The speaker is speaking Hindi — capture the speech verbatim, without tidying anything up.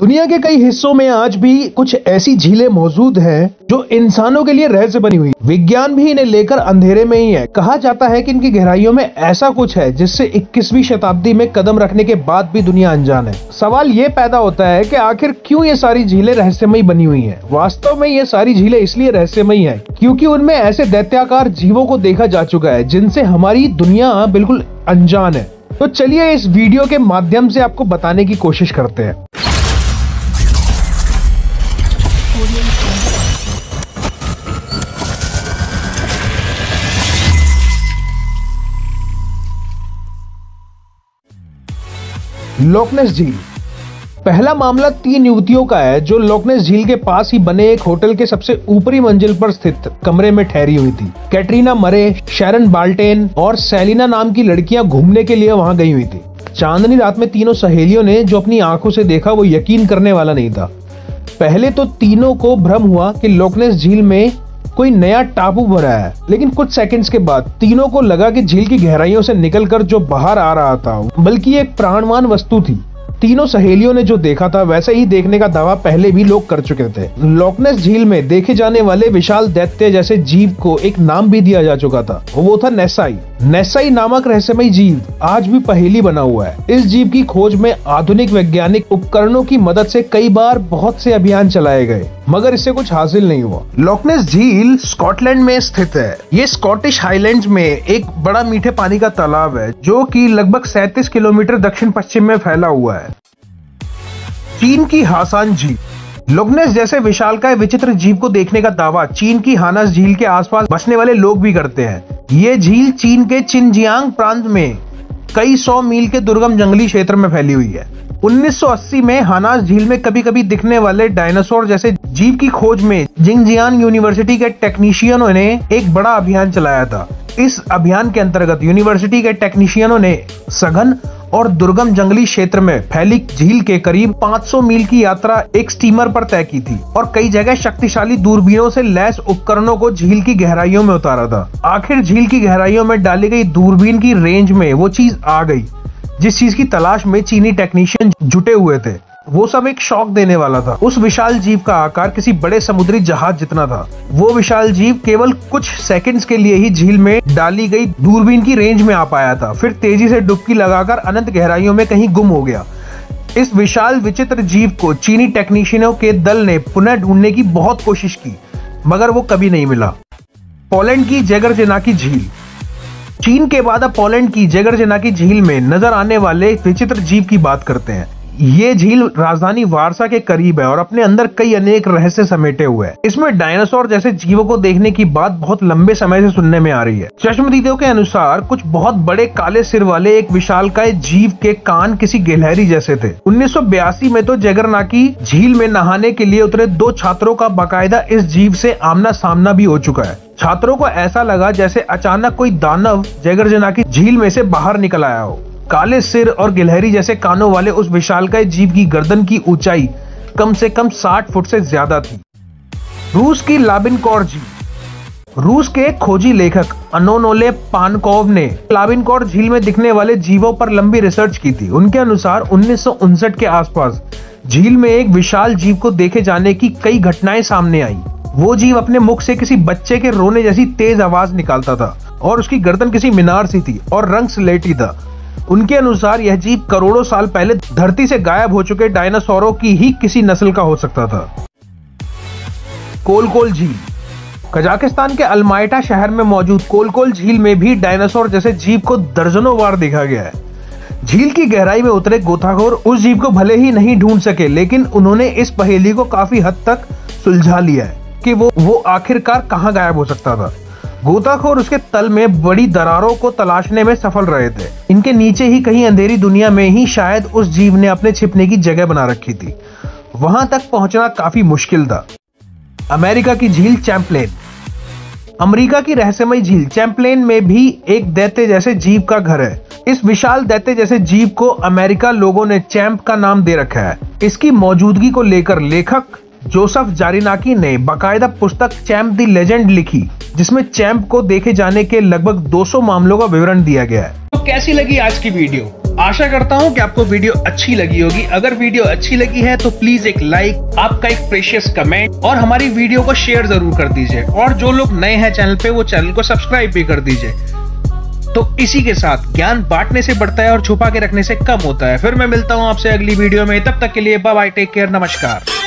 दुनिया के कई हिस्सों में आज भी कुछ ऐसी झीलें मौजूद हैं जो इंसानों के लिए रहस्य बनी हुई। विज्ञान भी इन्हें लेकर अंधेरे में ही है। कहा जाता है कि इनकी गहराइयों में ऐसा कुछ है जिससे इक्कीसवीं शताब्दी में कदम रखने के बाद भी दुनिया अनजान है। सवाल ये पैदा होता है कि आखिर क्यों ये सारी झीलें रहस्यमयी बनी हुई हैं? वास्तव में ये सारी झीलें इसलिए रहस्यमयी हैं क्योंकि उनमें ऐसे दैत्याकार जीवों को देखा जा चुका है जिनसे हमारी दुनिया बिल्कुल अनजान है। तो चलिए इस वीडियो के माध्यम से आपको बताने की कोशिश करते हैं। लोच नेस झील। पहला मामला तीन युवतियों का है जो लोच नेस झील के पास ही बने एक होटल के सबसे ऊपरी मंजिल पर स्थित कमरे में ठहरी हुई थी। कैटरीना मरे, शैरन बाल्टेन और सेलिना नाम की लड़कियां घूमने के लिए वहां गई हुई थी। चांदनी रात में तीनों सहेलियों ने जो अपनी आंखों से देखा वो यकीन करने वाला नहीं था। पहले तो तीनों को भ्रम हुआ कि लोच नेस झील में कोई नया टापू बना है, लेकिन कुछ सेकंड्स के बाद तीनों को लगा कि झील की गहराइयों से निकलकर जो बाहर आ रहा था बल्कि एक प्राणवान वस्तु थी। तीनों सहेलियों ने जो देखा था वैसे ही देखने का दावा पहले भी लोग कर चुके थे। लोच नेस झील में देखे जाने वाले विशाल दैत्य जैसे जीव को एक नाम भी दिया जा चुका था, वो था नेसाई। नेसाई नामक रहस्यमय जीव आज भी पहेली बना हुआ है। इस जीव की खोज में आधुनिक वैज्ञानिक उपकरणों की मदद से कई बार बहुत से अभियान चलाए गए, मगर इससे कुछ हासिल नहीं हुआ। लोच नेस झील स्कॉटलैंड में स्थित है। ये स्कॉटिश हाईलैंड में एक बड़ा मीठे पानी का तालाब है जो कि लगभग सैंतीस किलोमीटर दक्षिण पश्चिम में फैला हुआ है। चीन की हानास झील। लोच नेस जैसे विशालकाय विचित्र जीव को देखने का दावा चीन की हानास झील के आसपास बसने वाले लोग भी करते हैं। ये झील चीन के शिनजियांग प्रांत में कई सौ मील के दुर्गम जंगली क्षेत्र में फैली हुई है। उन्नीस सौ अस्सी में हानास झील में कभी कभी दिखने वाले डायनासोर जैसे जीव की खोज में शिनजियांग यूनिवर्सिटी के टेक्नीशियनों ने एक बड़ा अभियान चलाया था। इस अभियान के अंतर्गत यूनिवर्सिटी के टेक्नीशियनों ने सघन और दुर्गम जंगली क्षेत्र में फैली झील के करीब पाँच सौ मील की यात्रा एक स्टीमर पर तय की थी और कई जगह शक्तिशाली दूरबीनों से लैस उपकरणों को झील की गहराइयों में उतारा था। आखिर झील की गहराइयों में डाली गई दूरबीन की रेंज में वो चीज आ गई जिस चीज की तलाश में चीनी टेक्नीशियन जुटे हुए थे। वो सब एक शॉक देने वाला था। उस विशाल जीव का आकार किसी बड़े समुद्री जहाज जितना था। वो विशाल जीव केवल कुछ सेकंड्स के लिए ही झील में डाली गई दूरबीन की रेंज में आ पाया था, फिर तेजी से डुबकी लगाकर अनंत गहराइयों में कहीं गुम हो गया। इस विशाल विचित्र जीव को चीनी टेक्नीशियनों के दल ने पुनः ढूंढने की बहुत कोशिश की, मगर वो कभी नहीं मिला। पोलैंड की जेगरज़ीनाकी झील। चीन के बाद अब पोलैंड की जेगरज़ीनाकी झील में नजर आने वाले विचित्र जीव की बात करते हैं। ये झील राजधानी वारसा के करीब है और अपने अंदर कई अनेक रहस्य समेटे हुए हैं। इसमें डायनासोर जैसे जीवों को देखने की बात बहुत लंबे समय से सुनने में आ रही है। चश्मदीदों के अनुसार कुछ बहुत बड़े काले सिर वाले एक विशालकाय जीव के कान किसी गिलहरी जैसे थे। उन्नीस सौ बयासी में तो जेगरज़ीनाकी झील में नहाने के लिए उतरे दो छात्रों का बाकायदा इस जीव से आमना सामना भी हो चुका है। छात्रों को ऐसा लगा जैसे अचानक कोई दानव जेगरज़ीनाकी झील में से बाहर निकल आया हो। काले सिर और गिलहरी जैसे कानों वाले उस विशालकाय जीव की गर्दन की ऊंचाई कम से कम साठ फुट से ज्यादा थी। रूस की लाबिनकोर झील। रूस के खोजी लेखक अनोनोले पानकोव ने लाबिनकोर झील में दिखने वाले जीवों पर लंबी रिसर्च की थी। उनके अनुसार उन्नीस सौ उनसठ के आसपास झील में एक विशाल जीव को देखे जाने की कई घटनाएं सामने आई। वो जीव अपने मुख से किसी बच्चे के रोने जैसी तेज आवाज निकालता था और उसकी गर्दन किसी मीनार सी थी और रंग स्लेटी था। उनके अनुसार यह जीव करोड़ों साल पहले धरती से गायब हो चुके डायनासोरों की ही किसी नस्ल का हो सकता था। कोलकोल झील। कजाकिस्तान के अलमायता शहर में मौजूद कोलकोल झील में भी डायनासोर जैसे जीव को दर्जनों बार देखा गया है। झील की गहराई में उतरे गोताखोर उस जीव को भले ही नहीं ढूंढ सके, लेकिन उन्होंने इस पहेली को काफी हद तक सुलझा लिया है कि वो वो आखिरकार कहां गायब हो सकता था। गोताखोर उसके तल में बड़ी दरारों को तलाशने में सफल रहे थे। इनके नीचे ही कहीं अंधेरी दुनिया में ही शायद उस जीव ने अपने छिपने की जगह बना रखी थी। वहां तक पहुंचना काफी मुश्किल था। अमेरिका की झील चैंपलेन। अमेरिका की रहस्यमय झील चैंपलेन में भी एक दैत्य जैसे जीव का घर है। इस विशाल दैत्य जैसे जीव को अमेरिका लोगों ने चैम्प का नाम दे रखा है। इसकी मौजूदगी को लेकर लेखक जोसफ जारिनाकी ने बाकायदा पुस्तक चैंप दी लेजेंड लिखी, जिसमें चैंप को देखे जाने के लगभग दो सौ मामलों का विवरण दिया गया है। तो कैसी लगी आज की वीडियो? आशा करता हूँ कि आपको वीडियो अच्छी लगी होगी। अगर वीडियो अच्छी लगी है तो प्लीज एक लाइक, आपका एक प्रेशियस कमेंट और हमारी वीडियो को शेयर जरूर कर दीजिए। और जो लोग नए हैं चैनल पे वो चैनल को सब्सक्राइब भी कर दीजिए। तो इसी के साथ ज्ञान बांटने से बढ़ता है और छुपा के रखने से कम होता है। फिर मैं मिलता हूँ आपसे अगली वीडियो में, तब तक के लिए बाय बाय, टेक केयर, नमस्कार।